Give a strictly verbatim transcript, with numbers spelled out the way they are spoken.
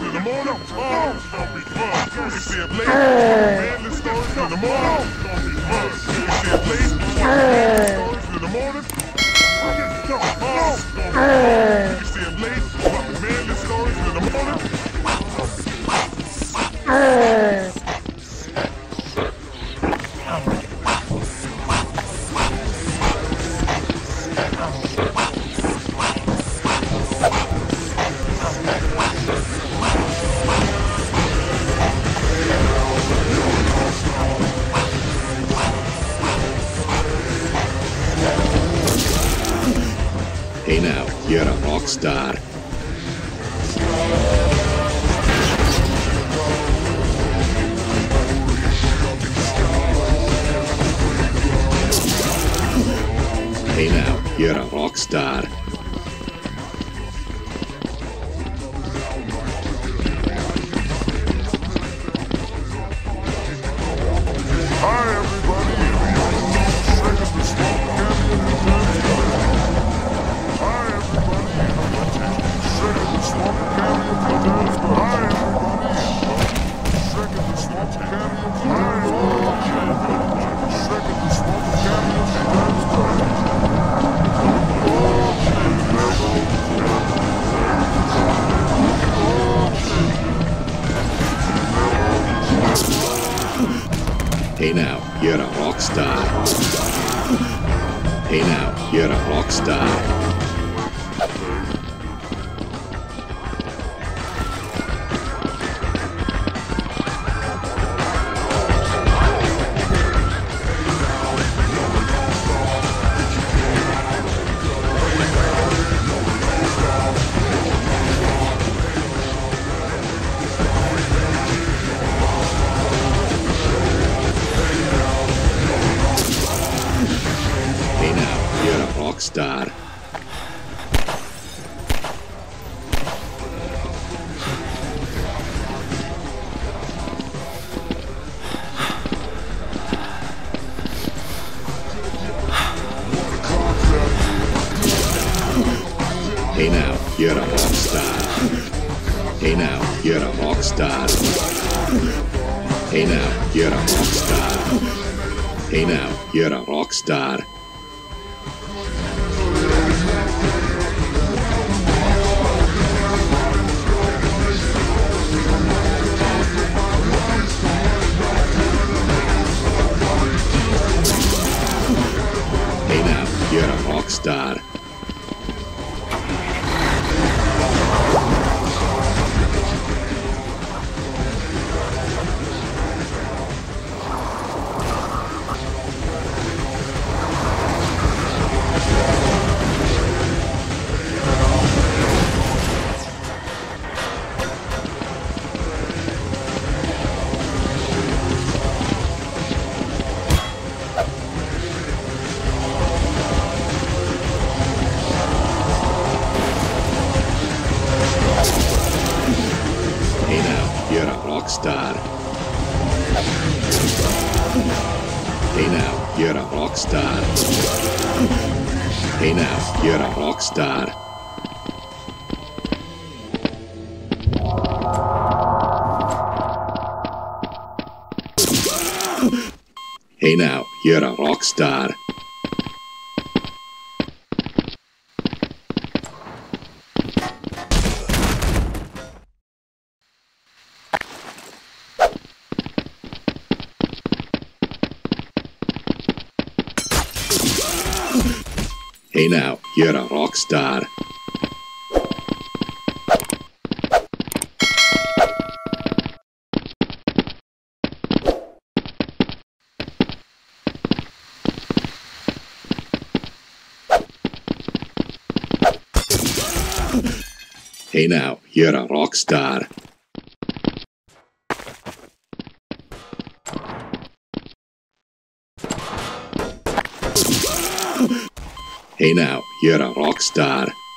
in the morning. Oh, don't be fun. You see it late. Manly stories in the morning. Don't be fun. You see it late. Manly stories in the morning. Oh, don't be fun. You see it late. Manly stories in the morning. Hey now, you're a rock star. Hey now, you're a rock star. Hey now, you're a rock star. Hey now, you're a rock star. Star. Hey now, you're a rock star. Hey now, you're a rock star. Hey now, you're a rock star. Hey now, you're a rock star. You're a rock star. Star. Hey now, you're a rock star. Hey now, you're a rock star. Hey now, you're a rock star. Hey now, you're a rock star. Hey now, you're a rock star. Hey now, you're a rock star.